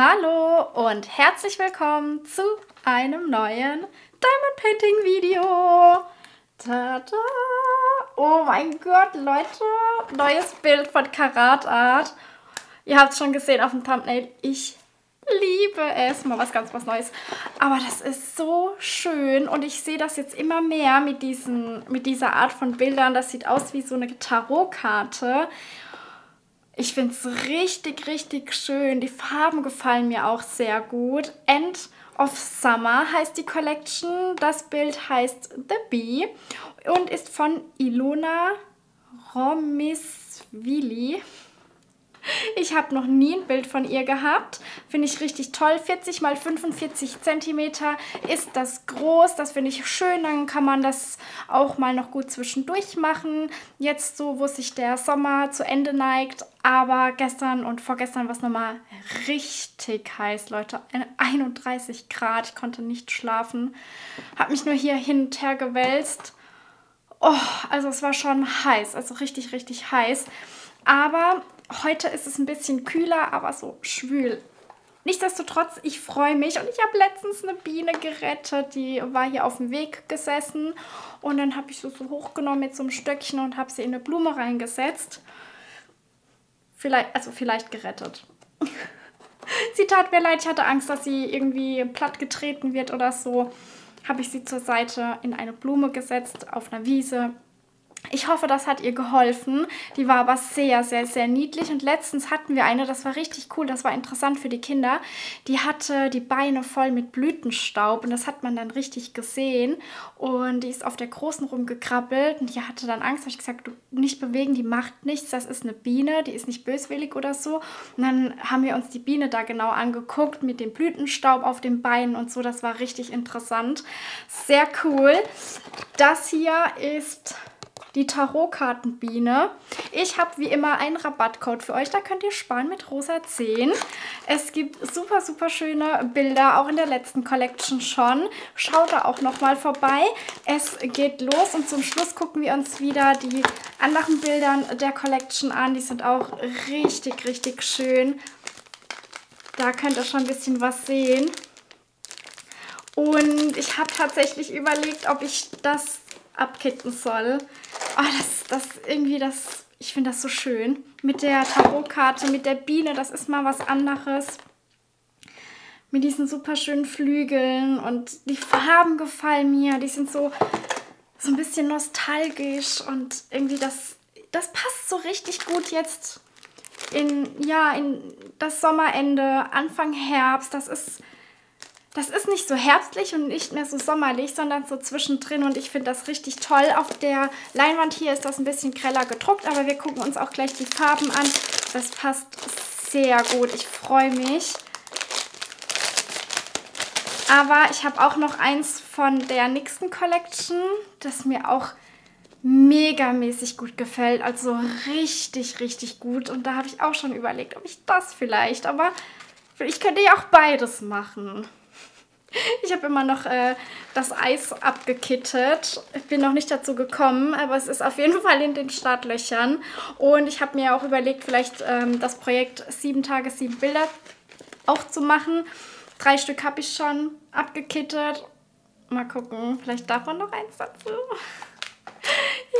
Hallo und herzlich willkommen zu einem neuen Diamond Painting Video. Tada! Oh mein Gott, Leute! Neues Bild von Carat.art. Ihr habt es schon gesehen auf dem Thumbnail. Ich liebe es. Mal was ganz Neues. Aber das ist so schön und ich sehe das jetzt immer mehr mit dieser Art von Bildern. Das sieht aus wie so eine Tarotkarte. Ich finde es richtig schön. Die Farben gefallen mir auch sehr gut. End of Summer heißt die Collection. Das Bild heißt The Bee und ist von Ilona Romisvili. Ich habe noch nie ein Bild von ihr gehabt. Finde ich richtig toll. 40 x 45 cm ist das groß. Das finde ich schön. Dann kann man das auch mal noch gut zwischendurch machen. Jetzt so, wo sich der Sommer zu Ende neigt. Aber gestern und vorgestern war es nochmal richtig heiß, Leute. 31 Grad. Ich konnte nicht schlafen. Habe mich nur hier hin und her gewälzt. Oh, also es war schon heiß. Also richtig heiß. Aber heute ist es ein bisschen kühler, aber so schwül. Nichtsdestotrotz, ich freue mich und ich habe letztens eine Biene gerettet, die war hier auf dem Weg gesessen und dann habe ich sie so hochgenommen mit so einem Stöckchen und habe sie in eine Blume reingesetzt. Vielleicht gerettet. Sie tat mir leid, ich hatte Angst, dass sie irgendwie platt getreten wird oder so. Habe ich sie zur Seite in eine Blume gesetzt, auf einer Wiese. Ich hoffe, das hat ihr geholfen. Die war aber sehr niedlich. Und letztens hatten wir eine, das war richtig cool, das war interessant für die Kinder. Die hatte die Beine voll mit Blütenstaub und das hat man dann richtig gesehen. Und die ist auf der Großen rumgekrabbelt und die hatte dann Angst. Da habe ich gesagt, du, nicht bewegen, die macht nichts, das ist eine Biene, die ist nicht böswillig oder so. Und dann haben wir uns die Biene da genau angeguckt mit dem Blütenstaub auf den Beinen und so. Das war richtig interessant. Sehr cool. Das hier ist die Tarotkartenbiene. Ich habe wie immer einen Rabattcode für euch, da könnt ihr sparen mit rosa 10. Es gibt super schöne Bilder, auch in der letzten Collection schon. Schaut da auch nochmal vorbei. Es geht los und zum Schluss gucken wir uns wieder die anderen Bildern der Collection an. Die sind auch richtig schön. Da könnt ihr schon ein bisschen was sehen. Und ich habe tatsächlich überlegt, ob ich das abkitten soll. Oh, ich finde das so schön. Mit der Tarotkarte, mit der Biene, das ist mal was anderes. Mit diesen super schönen Flügeln und die Farben gefallen mir. Die sind so ein bisschen nostalgisch und irgendwie das passt so richtig gut jetzt in das Sommerende, Anfang Herbst. Das ist nicht so herbstlich und nicht mehr so sommerlich, sondern so zwischendrin und ich finde das richtig toll. Auf der Leinwand hier ist das ein bisschen greller gedruckt, aber wir gucken uns auch gleich die Farben an. Das passt sehr gut, ich freue mich. Aber ich habe auch noch eins von der nächsten Collection, das mir auch megamäßig gut gefällt. Also richtig gut und da habe ich auch schon überlegt, ob ich das vielleicht, aber ich könnte ja auch beides machen. Ich habe immer noch das Eis abgekittet. Ich bin noch nicht dazu gekommen, aber es ist auf jeden Fall in den Startlöchern. Und ich habe mir auch überlegt, vielleicht das Projekt 7 Tage, 7 Bilder auch zu machen. 3 Stück habe ich schon abgekittet. Mal gucken, vielleicht davon noch eins dazu.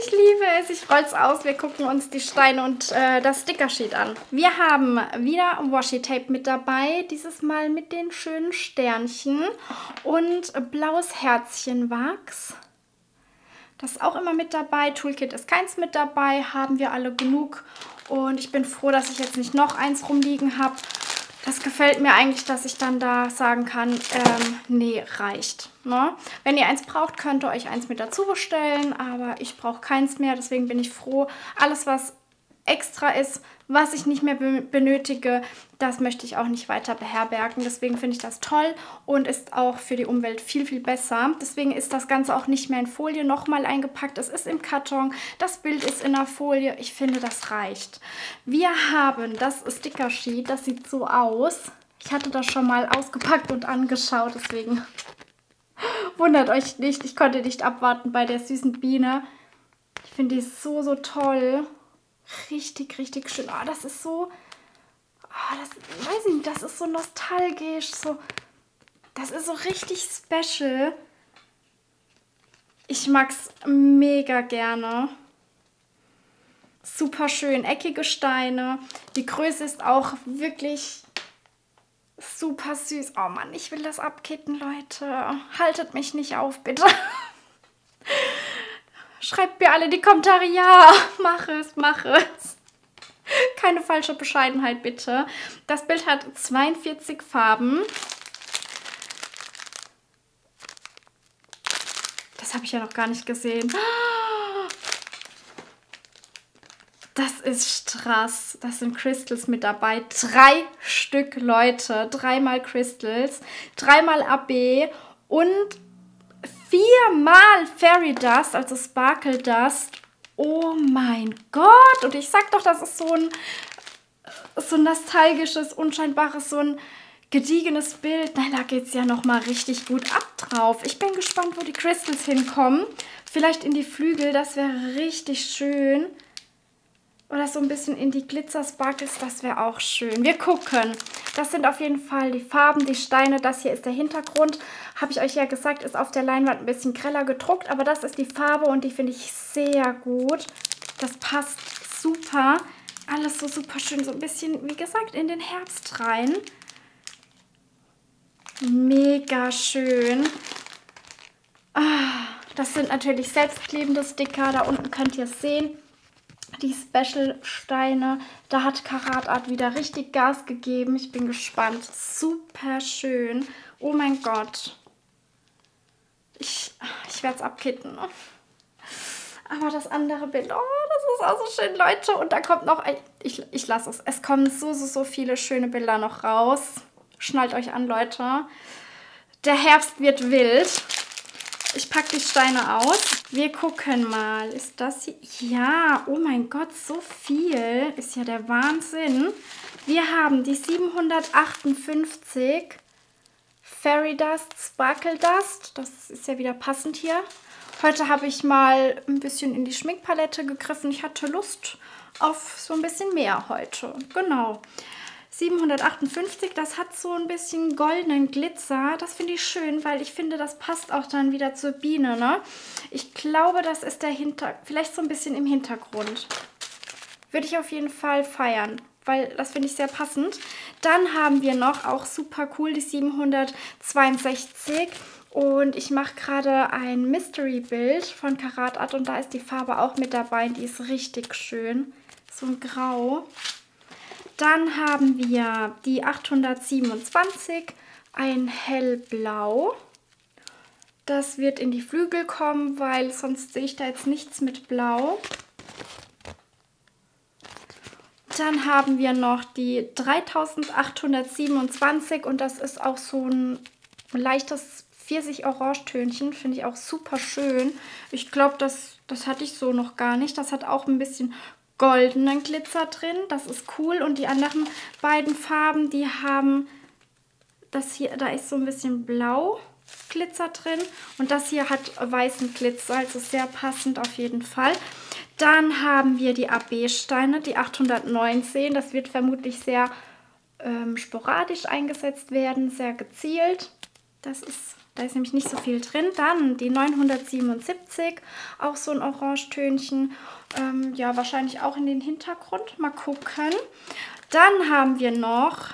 Ich liebe es, ich roll's aus. Wir gucken uns die Steine und das Stickersheet an. Wir haben wieder Washi-Tape mit dabei, dieses Mal mit den schönen Sternchen und blaues Herzchenwachs. Das ist auch immer mit dabei. Toolkit ist keins mit dabei, haben wir alle genug. Und ich bin froh, dass ich jetzt nicht noch eins rumliegen habe. Das gefällt mir eigentlich, dass ich dann da sagen kann, nee, reicht. Ne? Wenn ihr eins braucht, könnt ihr euch eins mit dazu bestellen, aber ich brauche keins mehr, deswegen bin ich froh. Alles, was extra ist, was ich nicht mehr benötige, das möchte ich auch nicht weiter beherbergen. Deswegen finde ich das toll und ist auch für die Umwelt viel besser. Deswegen ist das Ganze auch nicht mehr in Folie nochmal eingepackt. Es ist im Karton, das Bild ist in der Folie. Ich finde, das reicht. Wir haben das Sticker-Sheet, das sieht so aus. Ich hatte das schon mal ausgepackt und angeschaut, deswegen wundert euch nicht. Ich konnte nicht abwarten bei der süßen Biene. Ich finde die so toll. Richtig schön. Oh, das ist so... das weiß ich nicht, das ist so nostalgisch, so, das ist so richtig special. Ich mag's mega gerne. Super schön, eckige Steine. Die Größe ist auch wirklich super süß. Oh Mann, ich will das abkitten, Leute. Haltet mich nicht auf, bitte. Schreibt mir alle in die Kommentare, ja, mach es, mach es. Keine falsche Bescheidenheit, bitte. Das Bild hat 42 Farben. Das habe ich ja noch gar nicht gesehen. Das ist Strass. Das sind Crystals mit dabei. 3 Stück, Leute. 3-mal Crystals, 3-mal AB und 4-mal Fairy Dust, also Sparkle Dust. Oh mein Gott. Und ich sag doch, das ist so ein nostalgisches, unscheinbares, so ein gediegenes Bild. Nein, da geht es ja nochmal richtig gut ab drauf. Ich bin gespannt, wo die Crystals hinkommen. Vielleicht in die Flügel, das wäre richtig schön. Oder so ein bisschen in die Glitzer-Sparkles, das wäre auch schön. Wir gucken. Das sind auf jeden Fall die Farben, die Steine. Das hier ist der Hintergrund. Habe ich euch ja gesagt, ist auf der Leinwand ein bisschen greller gedruckt. Aber das ist die Farbe und die finde ich sehr gut. Das passt super. Alles so super schön. So ein bisschen, wie gesagt, in den Herbst rein. Mega schön. Das sind natürlich selbstklebende Sticker. Da unten könnt ihr es sehen. Die Special-Steine, da hat Carat.art wieder richtig Gas gegeben. Ich bin gespannt. Super schön. Oh mein Gott. Ich werde es abkitten. Aber das andere Bild, oh, das ist auch so schön, Leute. Und da kommt noch ein... Ich lasse es. Es kommen so viele schöne Bilder noch raus. Schnallt euch an, Leute. Der Herbst wird wild. Ich packe die Steine aus. Wir gucken mal. Ist das hier? Ja, oh mein Gott, so viel. Ist ja der Wahnsinn. Wir haben die 758 Fairy Dust, Sparkle Dust. Das ist ja wieder passend hier. Heute habe ich mal ein bisschen in die Schminkpalette gegriffen. Ich hatte Lust auf so ein bisschen mehr heute. Genau. 758, das hat so ein bisschen goldenen Glitzer. Das finde ich schön, weil ich finde, das passt auch dann wieder zur Biene, ne? Ich glaube, das ist der Hintergrund, vielleicht so ein bisschen im Hintergrund. Würde ich auf jeden Fall feiern, weil das finde ich sehr passend. Dann haben wir noch, auch super cool, die 762. Und ich mache gerade ein Mystery-Bild von Carat.art und da ist die Farbe auch mit dabei. Die ist richtig schön. So ein Grau. Dann haben wir die 827, ein hellblau. Das wird in die Flügel kommen, weil sonst sehe ich da jetzt nichts mit blau. Dann haben wir noch die 3827 und das ist auch so ein leichtes Pfirsich-Orangetönchen. Finde ich auch super schön. Ich glaube, das hatte ich so noch gar nicht. Das hat auch ein bisschen goldenen Glitzer drin, das ist cool. Und die anderen beiden Farben, die haben das hier, da ist so ein bisschen blau Glitzer drin und das hier hat weißen Glitzer, also sehr passend auf jeden Fall. Dann haben wir die AB-Steine, die 819, das wird vermutlich sehr sporadisch eingesetzt werden, sehr gezielt. Da ist nämlich nicht so viel drin. Dann die 977, auch so ein Orangetönchen. Ja, wahrscheinlich auch in den Hintergrund. Mal gucken. Dann haben wir noch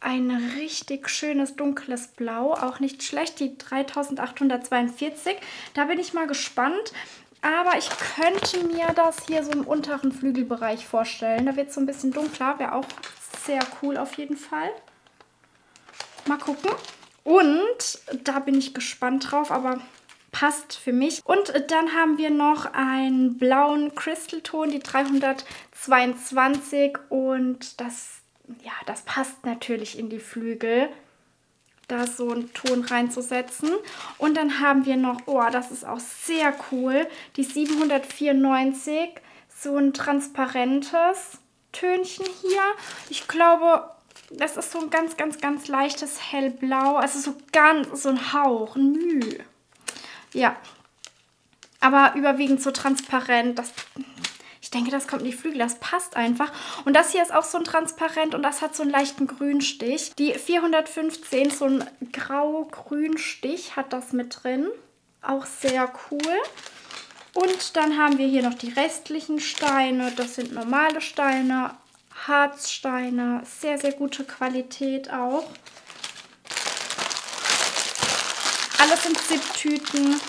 ein richtig schönes dunkles Blau. Auch nicht schlecht, die 3842. Da bin ich mal gespannt. Aber ich könnte mir das hier so im unteren Flügelbereich vorstellen. Da wird es so ein bisschen dunkler. Wäre auch sehr cool auf jeden Fall. Mal gucken. Und da bin ich gespannt drauf, aber passt für mich. Und dann haben wir noch einen blauen Crystalton, die 322. Und das passt natürlich in die Flügel, da so einen Ton reinzusetzen. Und dann haben wir noch, das ist auch sehr cool, die 794. So ein transparentes Tönchen hier. Ich glaube... Das ist so ein ganz, ganz, ganz leichtes hellblau. Also so ein Hauch, ein Mühe. Ja. Aber überwiegend so transparent. Ich denke, das kommt in die Flügel, das passt einfach. Und das hier ist auch so ein Transparent und das hat so einen leichten Grünstich. Die 415 ist so ein grau-grünstich, hat das mit drin. Auch sehr cool. Und dann haben wir hier noch die restlichen Steine. Das sind normale Steine, Harzsteine, sehr, sehr gute Qualität auch. Alles in Zipptüten.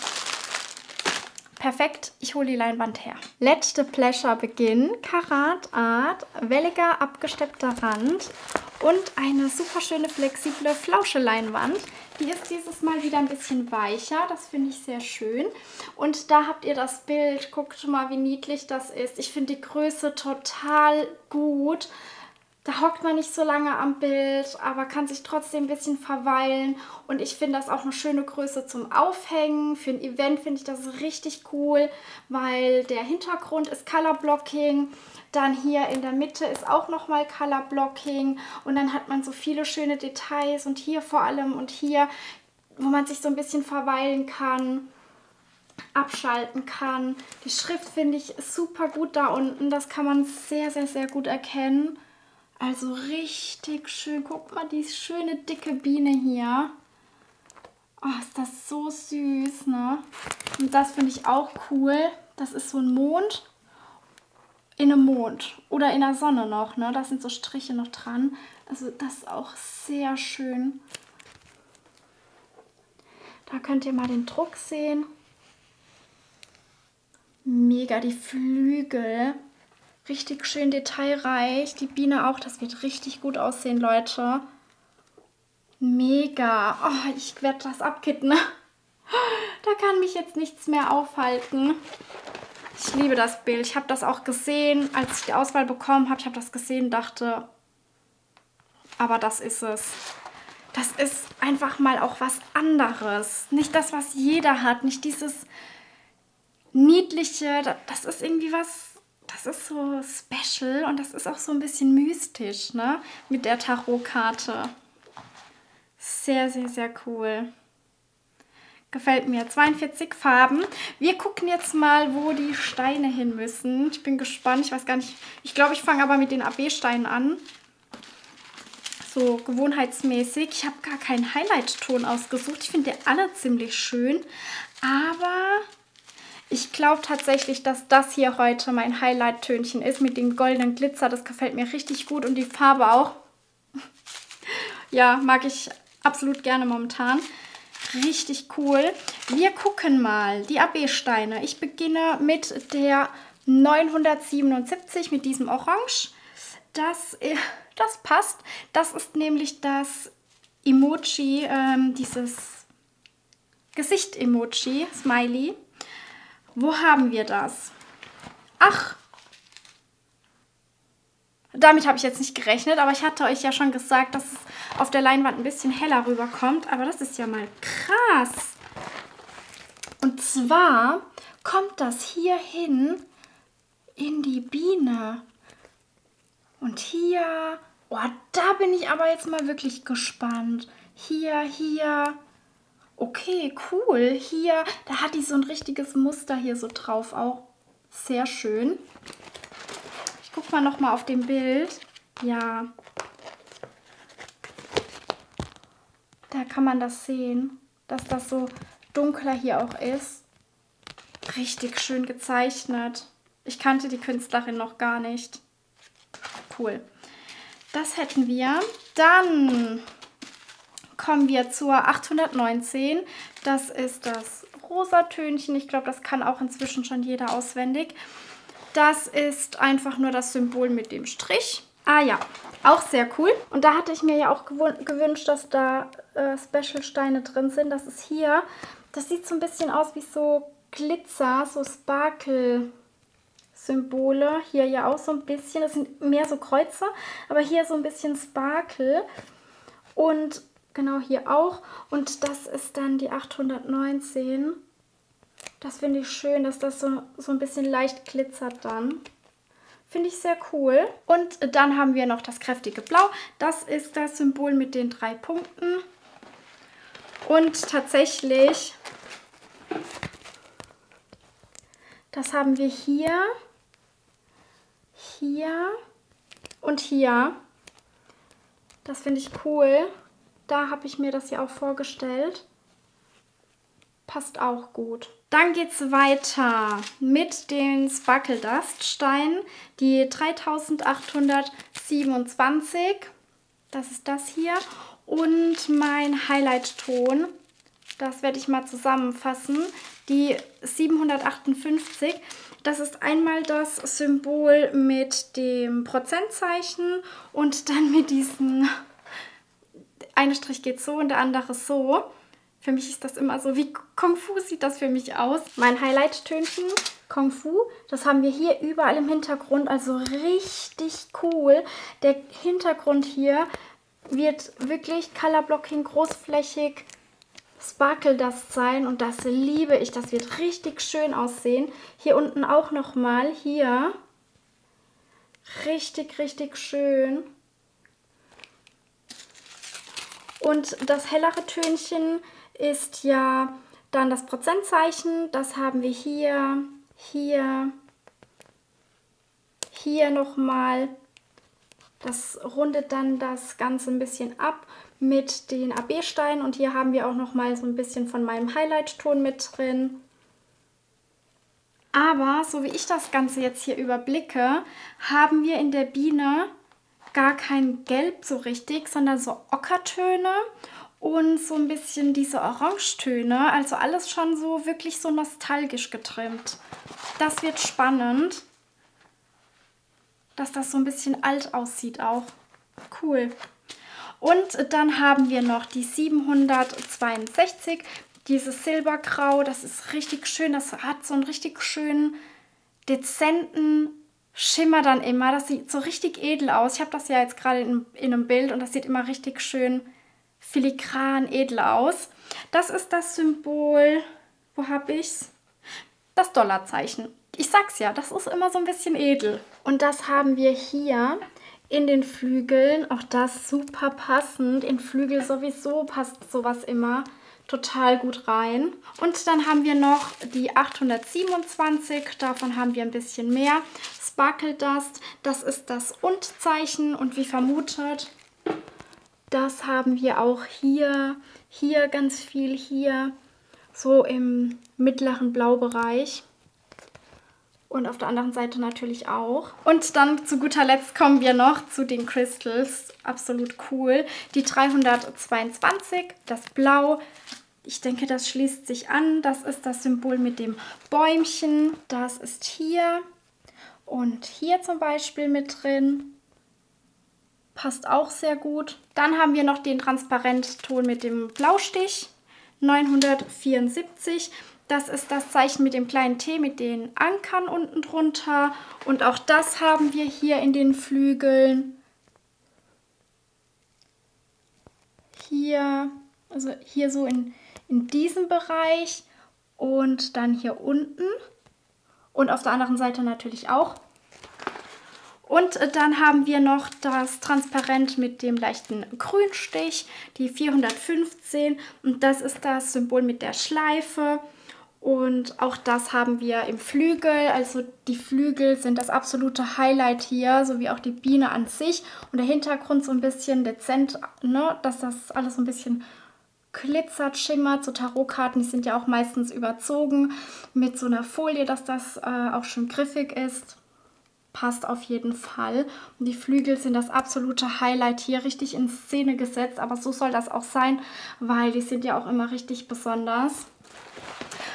Perfekt, ich hole die Leinwand her. Letzte Pleasure Beginn, Carat.art, welliger, abgesteppter Rand und eine super schöne, flexible, flausche Leinwand. Die ist dieses Mal wieder ein bisschen weicher, das finde ich sehr schön. Und da habt ihr das Bild, guckt mal, wie niedlich das ist. Ich finde die Größe total gut. Da hockt man nicht so lange am Bild, aber kann sich trotzdem ein bisschen verweilen. Und ich finde das auch eine schöne Größe zum Aufhängen. Für ein Event finde ich das richtig cool, weil der Hintergrund ist Color Blocking. Dann hier in der Mitte ist auch nochmal Color Blocking. Und dann hat man so viele schöne Details und hier vor allem und hier, wo man sich so ein bisschen verweilen kann. Abschalten kann. Die Schrift finde ich super gut da unten. Das kann man sehr, sehr, sehr gut erkennen. Also richtig schön. Guck mal, die schöne dicke Biene hier. Oh, ist das so süß, ne? Und das finde ich auch cool. Das ist so ein Mond in einem Mond oder in der Sonne noch, ne? Da sind so Striche noch dran. Also das ist auch sehr schön. Da könnt ihr mal den Druck sehen. Mega, die Flügel. Richtig schön detailreich. Die Biene auch. Das wird richtig gut aussehen, Leute. Mega. Oh, ich werde das abkitten. Da kann mich jetzt nichts mehr aufhalten. Ich liebe das Bild. Ich habe das auch gesehen, als ich die Auswahl bekommen habe. Ich habe das gesehen und dachte, aber das ist es. Das ist einfach mal auch was anderes. Nicht das, was jeder hat. Nicht dieses Niedliche. Das ist irgendwie was... Das ist so special und das ist auch so ein bisschen mystisch, ne? Mit der Tarotkarte. Sehr, sehr, sehr cool. Gefällt mir. 42 Farben. Wir gucken jetzt mal, wo die Steine hin müssen. Ich bin gespannt. Ich weiß gar nicht. Ich glaube, ich fange aber mit den AB-Steinen an. So gewohnheitsmäßig. Ich habe gar keinen Highlight-Ton ausgesucht. Ich finde alle ziemlich schön. Aber... Ich glaube tatsächlich, dass das hier heute mein Highlight-Tönchen ist mit dem goldenen Glitzer. Das gefällt mir richtig gut und die Farbe auch. Ja, mag ich absolut gerne momentan. Richtig cool. Wir gucken mal die AB-Steine. Ich beginne mit der 977, mit diesem Orange. Das passt. Das ist nämlich das Emoji, dieses Gesicht-Emoji, Smiley. Wo haben wir das? Ach, damit habe ich jetzt nicht gerechnet, aber ich hatte euch ja schon gesagt, dass es auf der Leinwand ein bisschen heller rüberkommt. Aber das ist ja mal krass. Und zwar kommt das hier hin in die Biene. Und hier, oh, da bin ich aber jetzt mal wirklich gespannt. Hier, hier. Okay, cool. Hier, da hat die so ein richtiges Muster hier so drauf auch. Sehr schön. Ich gucke mal nochmal auf dem Bild. Ja. Da kann man das sehen, dass das so dunkler hier auch ist. Richtig schön gezeichnet. Ich kannte die Künstlerin noch gar nicht. Cool. Das hätten wir. Dann... kommen wir zur 819. Das ist das Rosatönchen. Ich glaube, das kann auch inzwischen schon jeder auswendig. Das ist einfach nur das Symbol mit dem Strich. Ah ja, auch sehr cool. Und da hatte ich mir ja auch gewünscht, dass da Special-Steine drin sind. Das ist hier. Das sieht so ein bisschen aus wie so Glitzer, so Sparkle. Symbole. Hier ja auch so ein bisschen. Das sind mehr so Kreuze, aber hier so ein bisschen Sparkle. Und genau, hier auch. Und das ist dann die 819. Das finde ich schön, dass das so ein bisschen leicht glitzert dann. Finde ich sehr cool. Und dann haben wir noch das kräftige Blau. Das ist das Symbol mit den 3 Punkten. Und tatsächlich, das haben wir hier. hier und hier. Das finde ich cool. Da habe ich mir das ja auch vorgestellt. Passt auch gut. Dann geht es weiter mit den Sparkle Dust Steinen. Die 3827, das ist das hier. Und mein Highlight-Ton, das werde ich mal zusammenfassen. Die 758, das ist einmal das Symbol mit dem Prozentzeichen und dann mit diesen... Eine Strich geht so und der andere so. Für mich ist das immer so, wie Kung Fu sieht das für mich aus. Mein Highlight-Tönchen, Kung Fu, das haben wir hier überall im Hintergrund, also richtig cool. Der Hintergrund hier wird wirklich Colorblocking, großflächig, Sparkle Dust sein und das liebe ich. Das wird richtig schön aussehen. Hier unten auch nochmal, hier. Richtig, richtig schön. Und das hellere Tönchen ist ja dann das Prozentzeichen. Das haben wir hier, hier, hier nochmal. Das rundet dann das Ganze ein bisschen ab mit den AB-Steinen. Und hier haben wir auch nochmal so ein bisschen von meinem Highlight-Ton mit drin. Aber so wie ich das Ganze jetzt hier überblicke, haben wir in der Biene... gar kein Gelb so richtig, sondern so Ockertöne und so ein bisschen diese Orangetöne. Also alles schon so wirklich so nostalgisch getrimmt. Das wird spannend, dass das so ein bisschen alt aussieht auch. Cool. Und dann haben wir noch die 762, dieses Silbergrau. Das ist richtig schön, das hat so einen richtig schönen, dezenten Schimmer dann immer. Das sieht so richtig edel aus. Ich habe das ja jetzt gerade in einem Bild und das sieht immer richtig schön filigran edel aus. Das ist das Symbol, wo habe ich's? Das Dollarzeichen. Ich sag's ja, das ist immer so ein bisschen edel. Und das haben wir hier in den Flügeln. Auch das super passend. In Flügel sowieso passt sowas immer total gut rein. Und dann haben wir noch die 827, davon haben wir ein bisschen mehr. Sparkle Dust, das ist das Und-Zeichen und wie vermutet, das haben wir auch hier, hier ganz viel, hier so im mittleren Blaubereich. Und auf der anderen Seite natürlich auch. Und dann zu guter Letzt kommen wir noch zu den Crystals. Absolut cool. Die 322, das Blau. Ich denke, das schließt sich an. Das ist das Symbol mit dem Bäumchen. Das ist hier. Und hier zum Beispiel mit drin. Passt auch sehr gut. Dann haben wir noch den Transparentton mit dem Blaustich. 974. Das ist das Zeichen mit dem kleinen T, mit den Ankern unten drunter. Und auch das haben wir hier in den Flügeln. Hier, also hier so in diesem Bereich und dann hier unten. Und auf der anderen Seite natürlich auch. Und dann haben wir noch das Transparent mit dem leichten Grünstich, die 415. Und das ist das Symbol mit der Schleife. Und auch das haben wir im Flügel, also die Flügel sind das absolute Highlight hier, sowie auch die Biene an sich. Und der Hintergrund so ein bisschen dezent, ne? Dass das alles so ein bisschen glitzert, schimmert. So Tarotkarten, die sind ja auch meistens überzogen mit so einer Folie, dass das auch schön griffig ist. Passt auf jeden Fall. Und die Flügel sind das absolute Highlight hier, richtig in Szene gesetzt. Aber so soll das auch sein, weil die sind ja auch immer richtig besonders.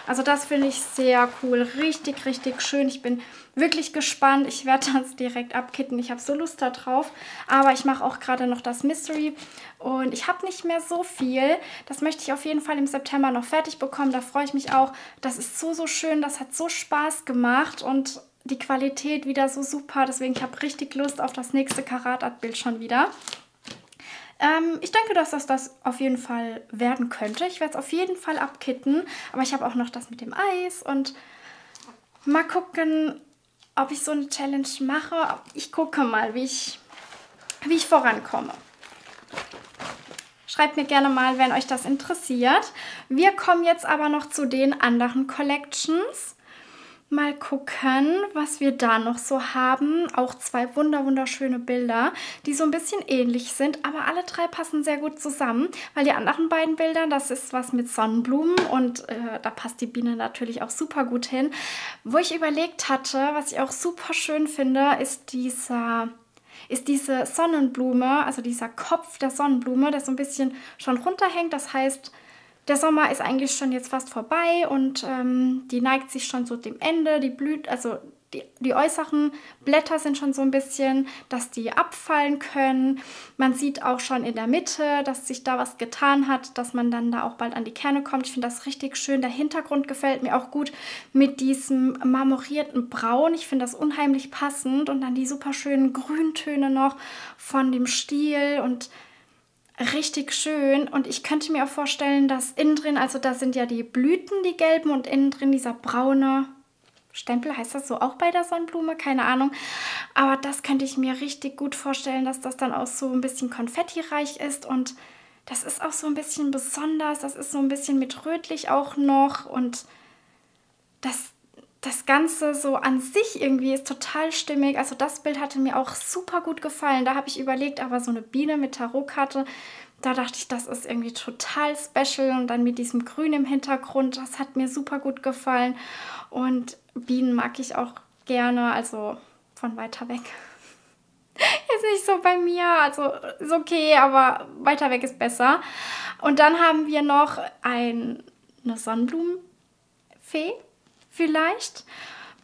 Also das finde ich sehr cool. Richtig, richtig schön. Ich bin wirklich gespannt. Ich werde das direkt abkitten. Ich habe so Lust da drauf. Aber ich mache auch gerade noch das Mystery. Und ich habe nicht mehr so viel. Das möchte ich auf jeden Fall im September noch fertig bekommen. Da freue ich mich auch. Das ist so, so schön. Das hat so Spaß gemacht. Und die Qualität wieder so super. Deswegen, ich habe richtig Lust auf das nächste Carat.art-Bild schon wieder. Ich denke, dass das auf jeden Fall werden könnte. Ich werde es auf jeden Fall abkitten, aber ich habe auch noch das mit dem Eis und mal gucken, ob ich so eine Challenge mache. Ich gucke mal, wie ich vorankomme. Schreibt mir gerne mal, wenn euch das interessiert. Wir kommen jetzt aber noch zu den anderen Collections. Mal gucken, was wir da noch so haben. Auch zwei wunderschöne Bilder, die so ein bisschen ähnlich sind, aber alle drei passen sehr gut zusammen, weil die anderen beiden Bilder, das ist was mit Sonnenblumen und da passt die Biene natürlich auch super gut hin. Wo ich überlegt hatte, was ich auch super schön finde, ist diese Sonnenblume, also dieser Kopf der Sonnenblume, der so ein bisschen schon runterhängt, das heißt, der Sommer ist eigentlich schon jetzt fast vorbei und die neigt sich schon so dem Ende, die blüht, also die äußeren Blätter sind schon so ein bisschen, dass die abfallen können. Man sieht auch schon in der Mitte, dass sich da was getan hat, dass man dann da auch bald an die Kerne kommt. Ich finde das richtig schön. Der Hintergrund gefällt mir auch gut mit diesem marmorierten Braun. Ich finde das unheimlich passend und dann die super schönen Grüntöne noch von dem Stiel und richtig schön. Und ich könnte mir auch vorstellen, dass innen drin, also da sind ja die Blüten, die gelben, und innen drin dieser braune Stempel, heißt das so auch bei der Sonnenblume? Keine Ahnung. Aber das könnte ich mir richtig gut vorstellen, dass das dann auch so ein bisschen konfettireich ist. Und das ist auch so ein bisschen besonders. Das ist so ein bisschen mit rötlich auch noch. Und das Ganze so an sich irgendwie ist total stimmig. Also das Bild hatte mir auch super gut gefallen. Da habe ich überlegt, aber so eine Biene mit Tarotkarte, da dachte ich, das ist irgendwie total special. Und dann mit diesem Grün im Hintergrund, das hat mir super gut gefallen. Und Bienen mag ich auch gerne, also von weiter weg. Ist nicht so bei mir, also ist okay, aber weiter weg ist besser. Und dann haben wir noch eine Sonnenblumenfee. Vielleicht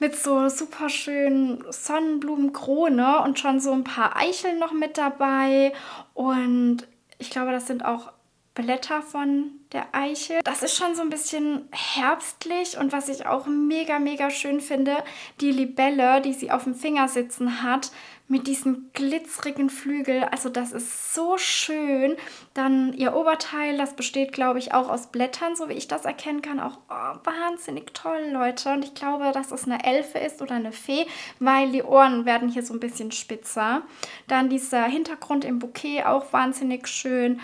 mit so super schönen Sonnenblumenkrone und schon so ein paar Eicheln noch mit dabei. Und ich glaube, das sind auch Blätter von der Eiche. Das ist schon so ein bisschen herbstlich. Und was ich auch mega schön finde, die Libelle, die sie auf dem Finger sitzen hat, mit diesen glitzerigen Flügeln. Also das ist so schön. Dann ihr Oberteil, das besteht, glaube ich, auch aus Blättern, so wie ich das erkennen kann. Auch wahnsinnig toll, Leute. Und ich glaube, dass es eine Elfe ist oder eine Fee, weil die Ohren werden hier so ein bisschen spitzer. Dann dieser Hintergrund im Bouquet, auch wahnsinnig schön.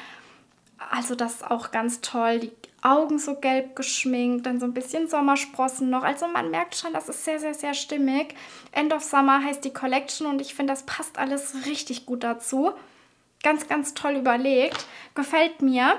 Also das ist auch ganz toll. Die Augen so gelb geschminkt, dann so ein bisschen Sommersprossen noch. Also man merkt schon, das ist sehr stimmig. End of Summer heißt die Collection und ich finde, das passt alles richtig gut dazu. Ganz toll überlegt. Gefällt mir.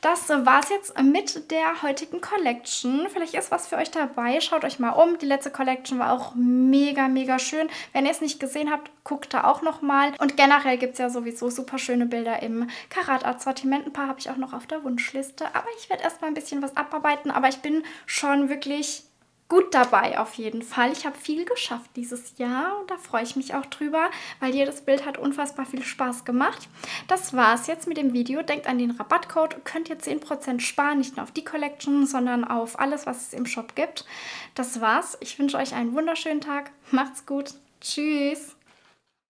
Das war es jetzt mit der heutigen Collection. Vielleicht ist was für euch dabei. Schaut euch mal um. Die letzte Collection war auch mega schön. Wenn ihr es nicht gesehen habt, guckt da auch nochmal. Und generell gibt es ja sowieso super schöne Bilder im Carat.art-Sortiment. Ein paar habe ich auch noch auf der Wunschliste. Aber ich werde erstmal ein bisschen was abarbeiten. Aber ich bin schon wirklich gut dabei auf jeden Fall. Ich habe viel geschafft dieses Jahr und da freue ich mich auch drüber, weil jedes Bild hat unfassbar viel Spaß gemacht. Das war es jetzt mit dem Video. Denkt an den Rabattcode, könnt ihr 10% sparen, nicht nur auf die Collection, sondern auf alles, was es im Shop gibt. Das war's. Ich wünsche euch einen wunderschönen Tag. Macht's gut. Tschüss.